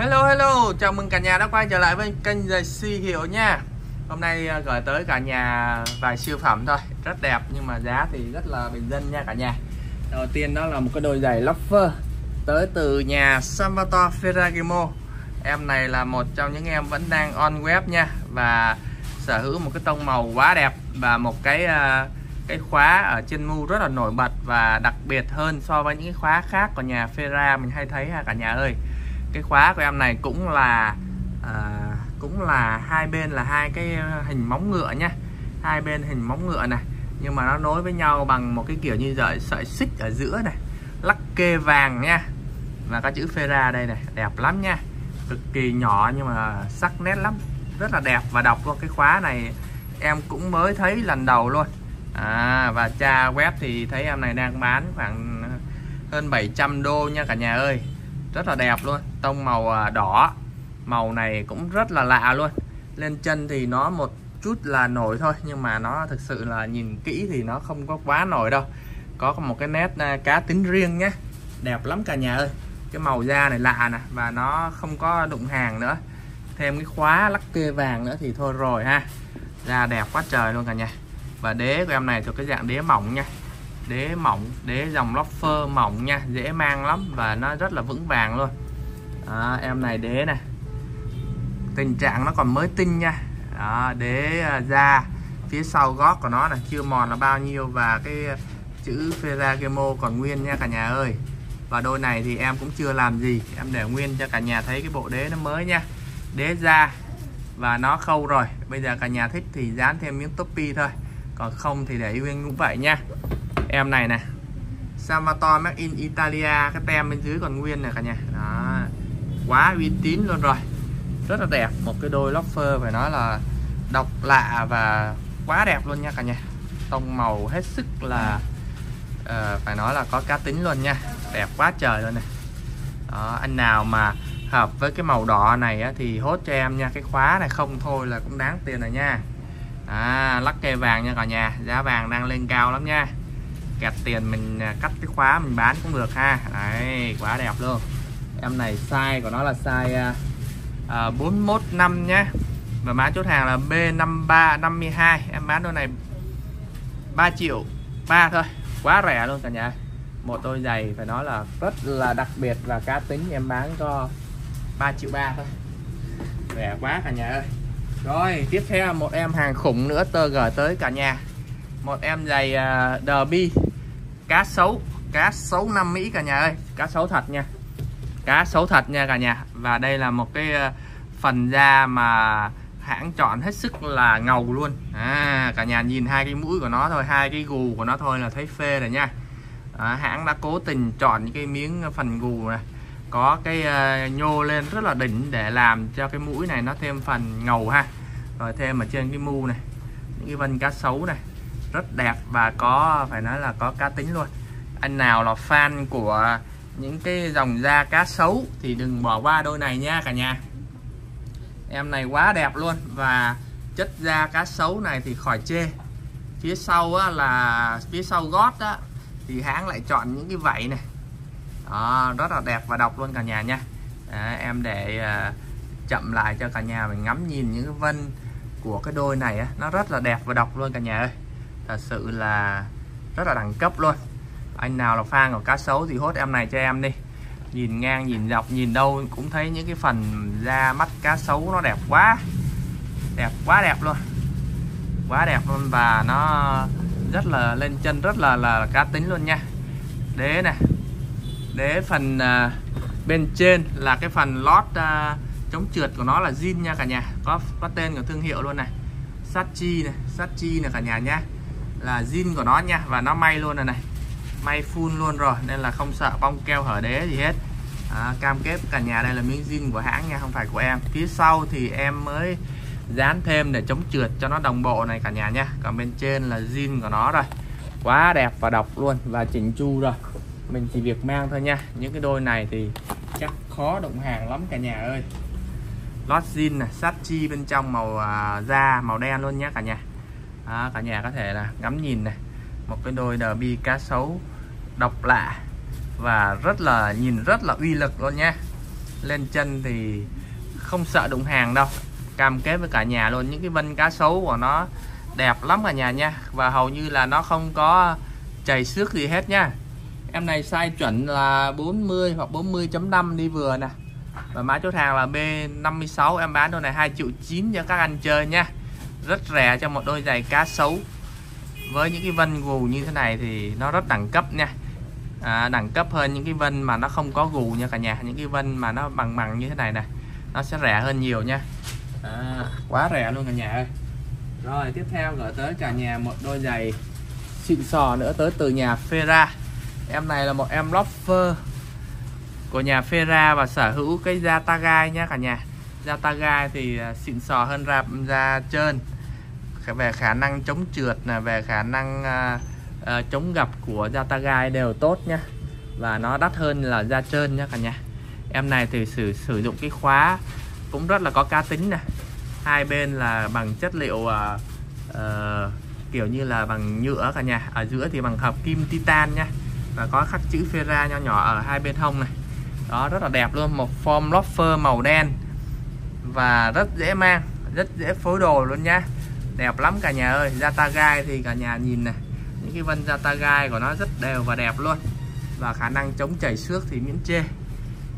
Hello hello, chào mừng cả nhà đã quay trở lại với kênh giày Si Hiểu nha. Hôm nay gửi tới cả nhà vài siêu phẩm thôi, rất đẹp nhưng mà giá thì rất là bình dân nha cả nhà. Đầu tiên đó là một cái đôi giày loafer tới từ nhà Salvatore Ferragamo. Em này là một trong những em vẫn đang on web nha, và sở hữu một cái tông màu quá đẹp và một cái khóa ở trên mu rất là nổi bật và đặc biệt hơn so với những cái khóa khác của nhà Ferrari mình hay thấy ha cả nhà ơi. Cái khóa của em này cũng là hai bên là hai cái hình móng ngựa nha, hai bên hình móng ngựa này, nhưng mà nó nối với nhau bằng một cái kiểu như sợi xích ở giữa này, lắc kê vàng nha, và các chữ Ferrari đây này, đẹp lắm nha, cực kỳ nhỏ nhưng mà sắc nét lắm, rất là đẹp và độc luôn. Cái khóa này em cũng mới thấy lần đầu luôn và tra web thì thấy em này đang bán khoảng hơn 700 đô nha cả nhà ơi, rất là đẹp luôn. Tông màu đỏ, màu này cũng rất là lạ luôn, lên chân thì nó một chút là nổi thôi, nhưng mà nó thực sự là nhìn kỹ thì nó không có quá nổi đâu, có một cái nét cá tính riêng nhé, đẹp lắm cả nhà ơi. Cái màu da này lạ nè, và nó không có đụng hàng nữa, thêm cái khóa lắc kê vàng nữa thì thôi rồi ha, da đẹp quá trời luôn cả nhà. Và đế của em này thuộc cái dạng đế mỏng nha, đế mỏng, đế dòng loafer mỏng nha, dễ mang lắm và nó rất là vững vàng luôn. Em này đế này tình trạng nó còn mới tinh nha, đế da phía sau gót của nó là chưa mòn là bao nhiêu, và cái chữ Ferragamo còn nguyên nha cả nhà ơi. Và đôi này thì em cũng chưa làm gì, em để nguyên cho cả nhà thấy cái bộ đế nó mới nha, đế da và nó khâu rồi. Bây giờ cả nhà thích thì dán thêm miếng topi thôi, còn không thì để nguyên cũng vậy nha. Em này nè, Salvatore Made in Italia, cái tem bên dưới còn nguyên này cả nhà. Đó, quá uy tín luôn rồi, rất là đẹp. Một cái đôi loafer phải nói là độc lạ và quá đẹp luôn nha cả nhà. Tông màu hết sức là phải nói là có cá tính luôn nha, đẹp quá trời luôn này. Đó, anh nào mà hợp với cái màu đỏ này á, thì hốt cho em nha, cái khóa này không thôi là cũng đáng tiền rồi nha. Lắc kê vàng nha cả nhà, giá vàng đang lên cao lắm nha, kẹt tiền mình cắt cái khóa mình bán cũng được ha. Đấy, quá đẹp luôn. Em này size của nó là size 415 nhé, và mã chốt hàng là B5352. Em bán đôi này 3 triệu 3 thôi, quá rẻ luôn cả nhà. Một đôi giày phải nói là rất là đặc biệt và cá tính, em bán cho 3 triệu 3 thôi, rẻ quá cả nhà ơi. Rồi tiếp theo một em hàng khủng nữa tơ gửi tới cả nhà, một em giày derby cá sấu Nam Mỹ cả nhà ơi, cá sấu thật nha cả nhà. Và đây là một cái phần da mà hãng chọn hết sức là ngầu luôn. Cả nhà nhìn hai cái mũi của nó thôi, hai cái gù của nó thôi là thấy phê rồi nha. Hãng đã cố tình chọn những cái miếng phần gù này có cái nhô lên rất là đỉnh để làm cho cái mũi này nó thêm phần ngầu ha, rồi thêm ở trên cái mu này những cái vân cá sấu này, rất đẹp và có phải nói là có cá tính luôn. Anh nào là fan của những cái dòng da cá sấu thì đừng bỏ qua đôi này nha cả nhà, em này quá đẹp luôn. Và chất da cá sấu này thì khỏi chê. Phía sau á, là phía sau gót á, thì hãng lại chọn những cái vảy này. Đó, rất là đẹp và độc luôn cả nhà nha. Em để chậm lại cho cả nhà mình ngắm nhìn những cái vân của cái đôi này á, nó rất là đẹp và độc luôn cả nhà ơi, thật sự là rất là đẳng cấp luôn. Anh nào là fan của cá sấu thì hốt em này cho em đi, nhìn ngang nhìn dọc nhìn đâu cũng thấy những cái phần da mắt cá sấu nó đẹp quá, đẹp quá, đẹp luôn, quá đẹp luôn. Và nó rất là lên chân, rất là cá tính luôn nha. Đế này, đế phần bên trên là cái phần lót chống trượt của nó là zin nha cả nhà, có tên của thương hiệu luôn này, Sachi này cả nhà nha, là zin của nó nha, và nó may luôn này, may full luôn rồi nên là không sợ bong keo hở đế gì hết. Cam kết cả nhà đây là miếng zin của hãng nha, không phải của em. Phía sau thì em mới dán thêm để chống trượt cho nó đồng bộ này cả nhà nha, còn bên trên là zin của nó rồi, quá đẹp và độc luôn và chỉnh chu rồi, mình chỉ việc mang thôi nha. Những cái đôi này thì chắc khó đụng hàng lắm cả nhà ơi. Lót zin này, sát chi bên trong màu da màu đen luôn nhé cả nhà. Cả nhà có thể là ngắm nhìn này, một cái đôi derby cá sấu độc lạ và rất là nhìn rất là uy lực luôn nha. lên chân thì không sợ đụng hàng đâu, cam kết với cả nhà luôn. Những cái vân cá sấu của nó đẹp lắm cả nhà nha, và hầu như là nó không có chảy xước gì hết nha. Em này size chuẩn là 40 hoặc 40.5 đi vừa nè, và mã chốt hàng là B56. Em bán đôi này 2.9 triệu cho các anh chơi nha, rất rẻ cho một đôi giày cá sấu. Với những cái vân gù như thế này thì nó rất đẳng cấp nha, đẳng cấp hơn những cái vân mà nó không có gù nha cả nhà. Những cái vân mà nó bằng bằng như thế này nè nó sẽ rẻ hơn nhiều nha, quá rẻ luôn cả nhà ơi. Rồi tiếp theo gửi tới cả nhà một đôi giày xịn sò nữa tới từ nhà Ferrari. Em này là một em loafer của nhà Ferrari và sở hữu cái da ta gai nha cả nhà. Da ta gai thì xịn sò hơn da trơn, về khả năng chống trượt là về khả năng chống gập của da ta gai đều tốt nhá, và nó đắt hơn là da trơn nhá cả nhà. Em này thì sử dụng cái khóa cũng rất là có cá tính nè, hai bên là bằng chất liệu kiểu như là bằng nhựa cả nhà, ở giữa thì bằng hợp kim titan nha, và có khắc chữ Ferrari nho nhỏ ở hai bên hông này đó, rất là đẹp luôn. Một form loafer màu đen và rất dễ mang, rất dễ phối đồ luôn nha, đẹp lắm cả nhà ơi. Da ta gai thì cả nhà nhìn này, những cái vân da ta gai của nó rất đều và đẹp luôn, và khả năng chống chảy xước thì miễn chê,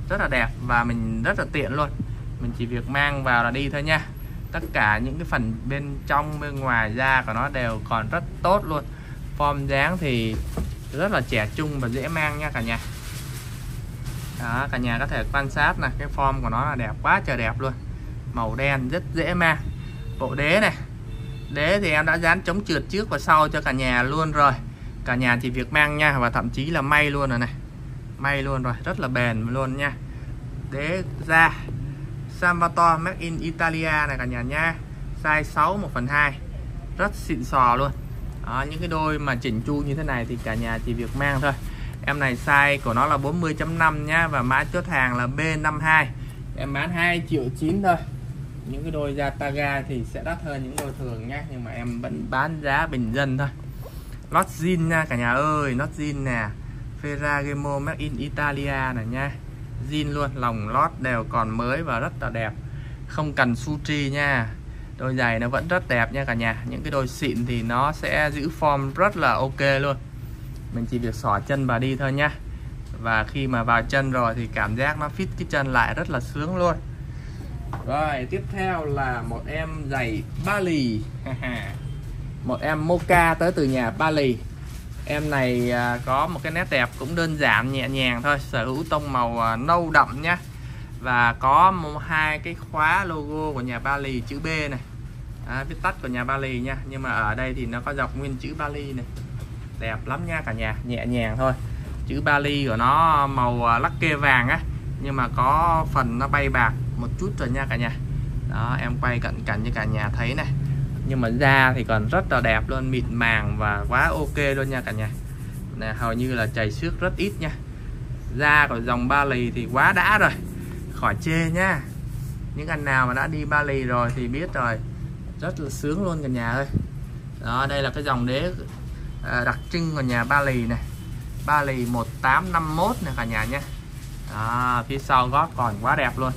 rất là đẹp và mình rất là tiện luôn, mình chỉ việc mang vào là đi thôi nha. Tất cả những cái phần bên trong bên ngoài da của nó đều còn rất tốt luôn, form dáng thì rất là trẻ trung và dễ mang nha cả nhà. Đó, cả nhà có thể quan sát là cái form của nó là đẹp quá trời đẹp luôn, màu đen rất dễ mang. Bộ đế này, đế thì em đã dán chống trượt trước và sau cho cả nhà luôn rồi, cả nhà chỉ việc mang nha, và thậm chí là may luôn rồi này, may luôn rồi, rất là bền luôn nha. Đế da Salvatore made in Italia này cả nhà nha, size 6 1/2, rất xịn sò luôn. Đó, những cái đôi mà chỉnh chu như thế này thì cả nhà chỉ việc mang thôi. Em này size của nó là 40.5 nhá, và mã chốt hàng là B52. Em bán 2.9 triệu thôi. Những cái đôi da taga thì sẽ đắt hơn những đôi thường nhá, nhưng mà em vẫn bán giá bình dân thôi. Lót jean nha cả nhà ơi, lót jean nè, Ferragamo made in Italia này nha, jean luôn, lòng lót đều còn mới và rất là đẹp, không cần sutri nha. Đôi giày nó vẫn rất đẹp nha cả nhà. Những cái đôi xịn thì nó sẽ giữ form rất là ok luôn, mình chỉ việc xỏ chân vào đi thôi nha, và khi mà vào chân rồi thì cảm giác nó fit cái chân lại rất là sướng luôn. Rồi tiếp theo là một em giày Bally một em mocha tới từ nhà Bally. Em này có một cái nét đẹp cũng đơn giản nhẹ nhàng thôi, sở hữu tông màu nâu đậm nhá, và có hai cái khóa logo của nhà Bally chữ B này, viết tắt của nhà Bally nha, nhưng mà ở đây thì nó có dọc nguyên chữ Bally này, đẹp lắm nha cả nhà, nhẹ nhàng thôi. Chữ Bally của nó màu lắc kê vàng á, nhưng mà có phần nó bay bạc một chút rồi nha cả nhà. Đó, em quay cận cảnh cho cả nhà thấy này, nhưng mà da thì còn rất là đẹp luôn, mịn màng và quá ok luôn nha cả nhà. Này, hầu như là chảy xước rất ít nha, da của dòng Bally thì quá đã rồi, khỏi chê nha. Những anh nào mà đã đi Bally rồi thì biết rồi, rất là sướng luôn cả nhà ơi. Đó, đây là cái dòng đế đặc trưng của nhà Bally này, Bally 1851 này cả nhà nha. Đó, phía sau gót còn quá đẹp luôn.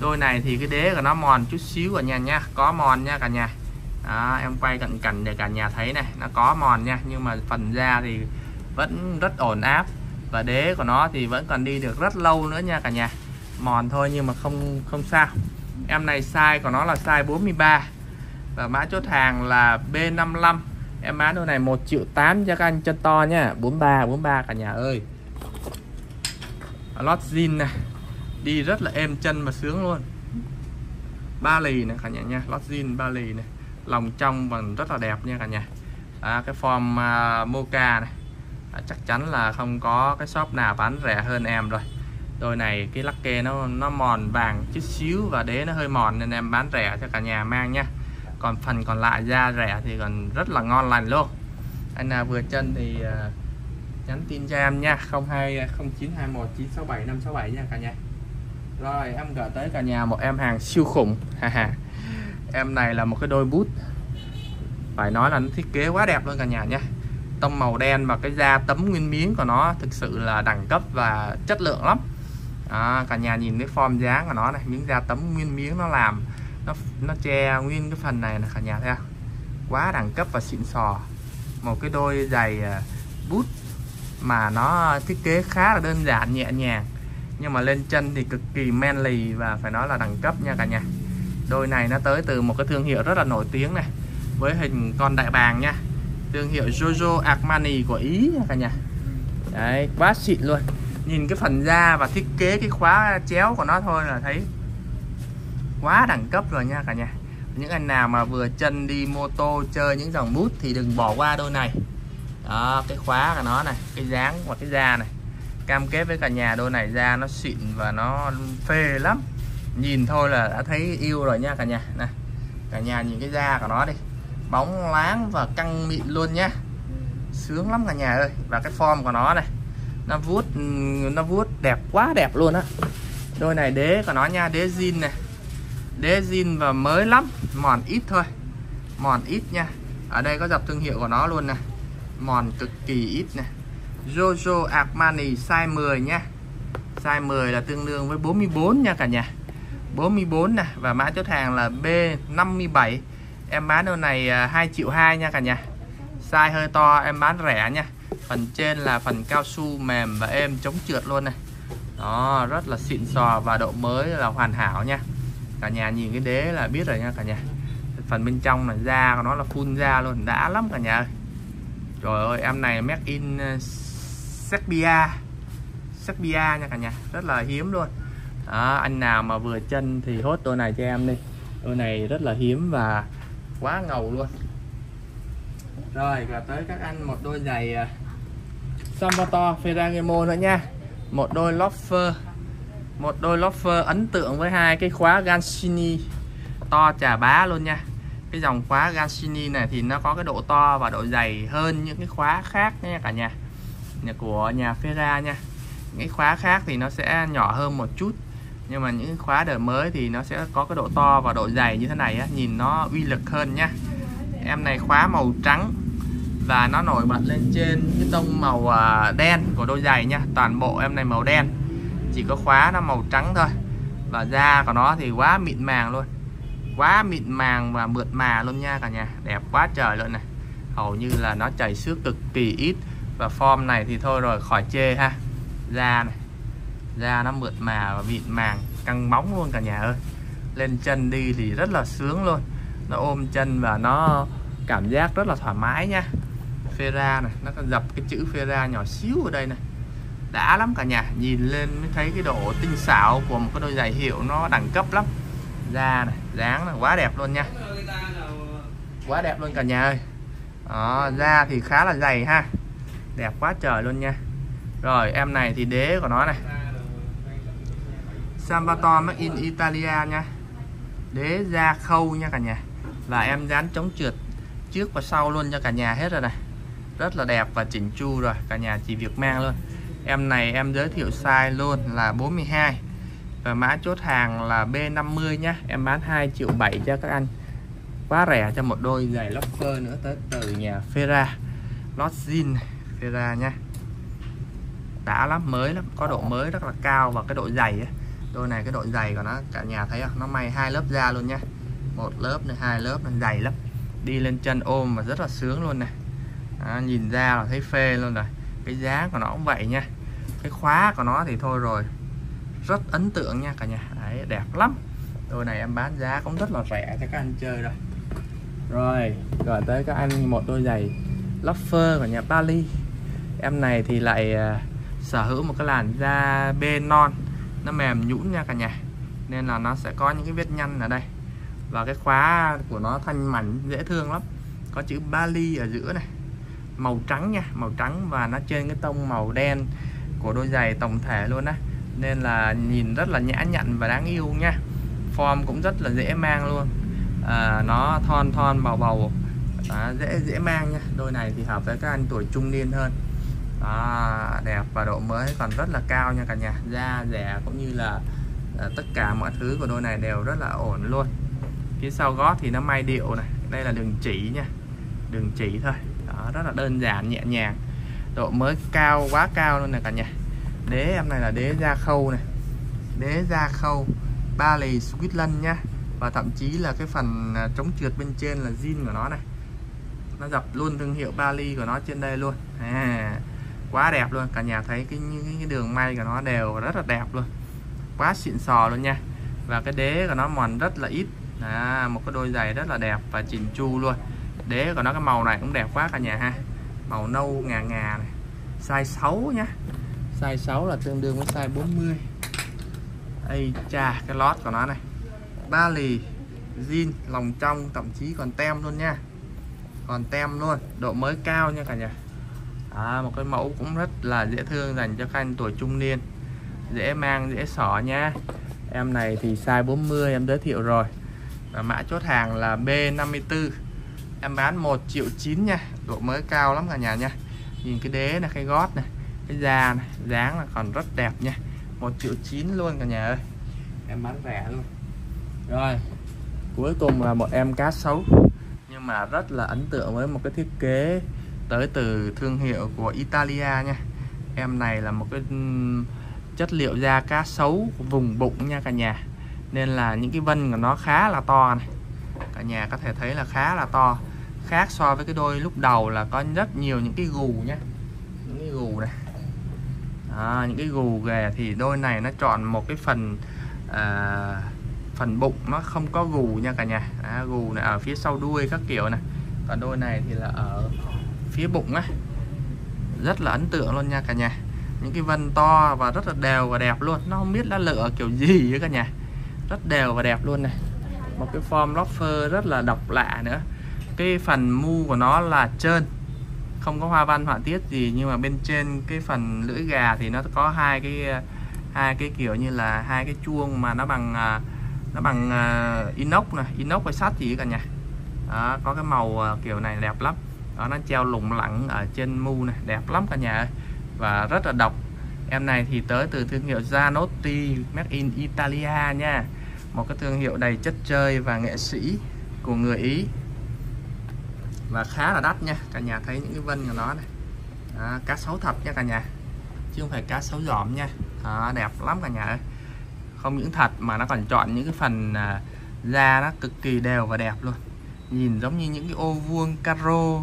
Đôi này thì cái đế của nó mòn chút xíu cả nhà nha, có mòn nha cả nhà. Đó, em quay cận cảnh để cả nhà thấy này, nó có mòn nha, nhưng mà phần da thì vẫn rất ổn áp, và đế của nó thì vẫn còn đi được rất lâu nữa nha cả nhà. Mòn thôi nhưng mà không sao. Em này size của nó là size 43 và mã chốt hàng là B55. Em bán đôi này 1.8 triệu cho các anh chân to nha, 43 cả nhà ơi. Lót jean này, đi rất là êm chân và sướng luôn. Bally này cả nhà nha, lót jean Bally này, lòng trong và rất là đẹp nha cả nhà. Cái form mocha này, chắc chắn là không có cái shop nào bán rẻ hơn em rồi. Đôi này cái lắc kê nó mòn vàng chút xíu và đế nó hơi mòn nên em bán rẻ cho cả nhà mang nha. Còn phần còn lại da rẻ thì còn rất là ngon lành luôn. Anh nào vừa chân thì nhắn tin cho em nha, 02921967567 nha cả nhà. Rồi em gửi tới cả nhà một em hàng siêu khủng Em này là một cái đôi boot, phải nói là nó thiết kế quá đẹp luôn cả nhà nha. Tông màu đen và cái da tấm nguyên miếng của nó thực sự là đẳng cấp và chất lượng lắm. Đó, cả nhà nhìn cái form dáng của nó này, miếng da tấm nguyên miếng nó làm, nó che nguyên cái phần này là cả nhà thấy không? Quá đẳng cấp và xịn sò. Một cái đôi giày bút mà nó thiết kế khá là đơn giản, nhẹ nhàng, nhưng mà lên chân thì cực kỳ manly và phải nói là đẳng cấp nha cả nhà. Đôi này nó tới từ một cái thương hiệu rất là nổi tiếng này, với hình con đại bàng nha, thương hiệu Giorgio Armani của Ý nha cả nhà. Đấy, quá xịn luôn. Nhìn cái phần da và thiết kế cái khóa chéo của nó thôi là thấy quá đẳng cấp rồi nha cả nhà. Những anh nào mà vừa chân đi mô tô chơi những dòng bút thì đừng bỏ qua đôi này. Đó, cái khóa của nó này, cái dáng và cái da này, cam kết với cả nhà đôi này da nó xịn và nó phê lắm. Nhìn thôi là đã thấy yêu rồi nha cả nhà. Này, cả nhà nhìn cái da của nó đi, bóng láng và căng mịn luôn nhá, sướng lắm cả nhà ơi. Và cái form của nó này, nó vuốt đẹp, quá đẹp luôn á. Đôi này đế của nó nha, đế zin này, đế zin và mới lắm, mòn ít thôi, mòn ít nha. Ở đây có dọc thương hiệu của nó luôn này, mòn cực kỳ ít này. Giorgio Armani size 10 nha, size 10 là tương đương với 44 nha cả nhà, 44 nè. Và mã chốt hàng là B57. Em bán đôi này 2.2 triệu nha cả nhà. Size hơi to em bán rẻ nha. Phần trên là phần cao su mềm và êm, chống trượt luôn này. Đó, rất là xịn sò và độ mới là hoàn hảo nha. Cả nhà nhìn cái đế là biết rồi nha cả nhà. Phần bên trong là da của nó là full da luôn, đã lắm cả nhà ơi. Trời ơi, em này made in Serbia nha cả nhà, rất là hiếm luôn. Đó, anh nào mà vừa chân thì hốt đôi này cho em đi. Đôi này rất là hiếm và quá ngầu luôn. Rồi, và tới các anh một đôi giày Salvatore Ferragamo nữa nha. Một đôi loafer ấn tượng với hai cái khóa Gancini to chà bá luôn nha. Cái dòng khóa Gancini này thì nó có cái độ to và độ dày hơn những cái khóa khác nha cả nhà, của nhà Ferrari nha. Những cái khóa khác thì nó sẽ nhỏ hơn một chút, nhưng mà những khóa đời mới thì nó sẽ có cái độ to và độ dày như thế này á, nhìn nó uy lực hơn nhá. Em này khóa màu trắng và nó nổi bật lên trên cái tông màu đen của đôi giày nha. Toàn bộ em này màu đen, chỉ có khóa nó màu trắng thôi. Và da của nó thì quá mịn màng luôn, quá mịn màng và mượt mà luôn nha cả nhà. Đẹp quá trời luôn này, hầu như là nó chảy xước cực kỳ ít. Và form này thì thôi rồi khỏi chê ha. Da này, da nó mượt mà và mịn màng, căng bóng luôn cả nhà ơi. Lên chân đi thì rất là sướng luôn, nó ôm chân và nó cảm giác rất là thoải mái nha. Ferrari này, nó dập cái chữ Ferrari nhỏ xíu ở đây này, đã lắm cả nhà. Nhìn lên mới thấy cái độ tinh xảo của một cái đôi giày hiệu nó đẳng cấp lắm. Da này, dáng là quá đẹp luôn nha, quá đẹp luôn cả nhà ơi. Đó, da thì khá là dày ha, đẹp quá trời luôn nha. Rồi, em này thì đế của nó này, Salvatore made in Italia nha, đế da khâu nha cả nhà. Và em dán chống trượt trước và sau luôn cho cả nhà hết rồi này, rất là đẹp và chỉnh chu rồi, cả nhà chỉ việc mang luôn. Em này em giới thiệu size luôn là 42 và mã chốt hàng là B50 nha. Em bán 2.7 triệu cho các anh, quá rẻ cho một đôi giày loafer nữa tới từ nhà Ferrari, lót zin Ferrari nha, đã lắm, mới lắm, có độ mới rất là cao. Và cái độ dày ấy, đôi này cái độ dày của nó cả nhà thấy không, nó may 2 lớp da luôn nha, 1 lớp này, 2 lớp này, dày lắm, đi lên chân ôm và rất là sướng luôn này. Đó, nhìn ra là thấy phê luôn rồi. Cái giá của nó cũng vậy nha, cái khóa của nó thì thôi rồi, rất ấn tượng nha cả nhà. Đấy, đẹp lắm. Đôi này em bán giá cũng rất là rẻ cho các anh chơi rồi. Rồi, gọi tới các anh một đôi giày loafer của nhà Bally. Em này thì lại sở hữu một cái làn da non, nó mềm nhũn nha cả nhà, nên là nó sẽ có những cái vết nhăn ở đây. Và cái khóa của nó thanh mảnh, dễ thương lắm, có chữ Bally ở giữa này, màu trắng nha, màu trắng. Và nó trên cái tông màu đen của đôi giày tổng thể luôn á, nên là nhìn rất là nhã nhặn và đáng yêu nha. Form cũng rất là dễ mang luôn, nó thon bầu, dễ mang nha. Đôi này thì hợp với các anh tuổi trung niên hơn. À, đẹp và độ mới còn rất là cao nha cả nhà, da rẻ cũng như là tất cả mọi thứ của đôi này đều rất là ổn luôn. Phía sau gót thì nó may điệu này, đây là đường chỉ nha, đường chỉ thôi. Đó, rất là đơn giản, nhẹ nhàng, độ mới cao, quá cao luôn nè cả nhà. Đế em này là đế da khâu này, đế gia khâu Bally Switzerland nhá. Và thậm chí là cái phần chống trượt bên trên là zin của nó này, nó dập luôn thương hiệu Bally của nó trên đây luôn. Quá đẹp luôn, cả nhà thấy cái đường may của nó đều rất là đẹp luôn, quá xịn sò luôn nha. Và cái đế của nó mòn rất là ít, một cái đôi giày rất là đẹp và chỉn chu luôn. Đế của nó cái màu này cũng đẹp quá cả nhà ha, màu nâu ngà ngà này. Size 6 nhá, size 6 là tương đương với size 40. Ây cha, cái lót của nó này Bally jean lòng trong, thậm chí còn tem luôn nha, còn tem luôn, độ mới cao nha cả nhà. Một cái mẫu cũng rất là dễ thương dành cho các anh tuổi trung niên, dễ mang dễ xỏ nha. Em này thì size 40 em giới thiệu rồi, và mã chốt hàng là B54, em bán 1.900.000 nha, độ mới cao lắm cả nhà nha. Nhìn cái đế này, cái gót này, cái da này, dáng là còn rất đẹp nha, 1.900.000 luôn cả nhà ơi, em bán rẻ luôn. Rồi cuối cùng là một em cá sấu, nhưng mà rất là ấn tượng với một cái thiết kế tới từ thương hiệu của Italia nha. Em này là một cái chất liệu da cá sấu vùng bụng nha cả nhà, nên là những cái vân của nó khá là to này, cả nhà có thể thấy là khá là to, khác so với cái đôi lúc đầu là có rất nhiều những cái gù nhé, những cái gù này, những cái gù ghề. Thì đôi này nó chọn một cái phần phần bụng nó không có gù nha cả nhà, gù này ở phía sau đuôi các kiểu này, còn đôi này thì là ở phía bụng á, rất là ấn tượng luôn nha cả nhà. Những cái vân to và rất là đều và đẹp luôn, nó không biết là lựa kiểu gì với cả nhà, rất đều và đẹp luôn này. Một cái form lopper rất là độc lạ nữa, cái phần mu của nó là trơn, không có hoa văn họa tiết gì, nhưng mà bên trên cái phần lưỡi gà thì nó có hai cái kiểu như là hai cái chuông mà nó bằng inox này, inox với sắt gì cả nhà. Đó, có cái màu kiểu này đẹp lắm. Đó, nó treo lủng lẳng ở trên mu này, đẹp lắm cả nhà ơi, và rất là độc. Em này thì tới từ thương hiệu Zanotti made in Italia nha, một cái thương hiệu đầy chất chơi và nghệ sĩ của người Ý, và khá là đắt nha cả nhà. Thấy những cái vân của nó này, cá sấu thật nha cả nhà, chứ không phải cá sấu giỏm nha. Đẹp lắm cả nhà ơi, không những thật mà nó còn chọn những cái phần da nó cực kỳ đều và đẹp luôn, nhìn giống như những cái ô vuông caro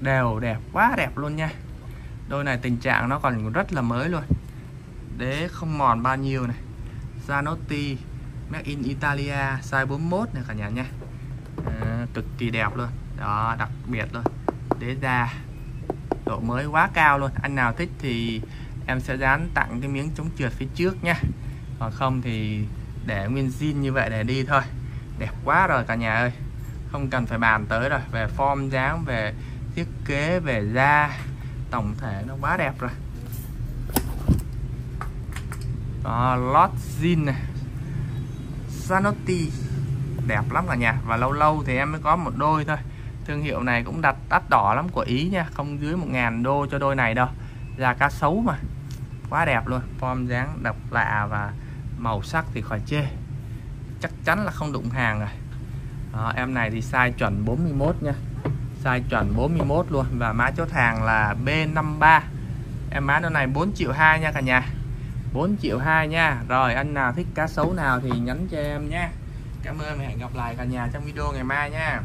đều, đẹp quá đẹp luôn nha. Đôi này tình trạng nó còn rất là mới luôn, đế không mòn bao nhiêu này, Zanotti made in Italia, size 41 này cả nhà nha. Cực kỳ đẹp luôn đó, đặc biệt luôn, đế da độ mới quá cao luôn. Anh nào thích thì em sẽ dán tặng cái miếng chống trượt phía trước nha, còn không thì để nguyên zin như vậy để đi thôi, đẹp quá rồi cả nhà ơi, không cần phải bàn tới rồi. Về form dáng, về thiết kế, về da, tổng thể nó quá đẹp rồi. Lót jean này Zanotti đẹp lắm cả nhà, và lâu lâu thì em mới có một đôi thôi. Thương hiệu này cũng đặt đắt đỏ lắm của Ý nha, không dưới 1.000 đô cho đôi này đâu, da cá sấu mà, quá đẹp luôn. Form dáng độc lạ và màu sắc thì khỏi chê, chắc chắn là không đụng hàng rồi. Em này thì size chuẩn 41 nha, size chuẩn 41 luôn, và mã chốt hàng là B53. Em bán đôi này 4.200.000 nha cả nhà, 4.200.000 nha. Rồi anh nào thích cá sấu nào thì nhắn cho em nha. Cảm ơn và hẹn gặp lại cả nhà trong video ngày mai nha.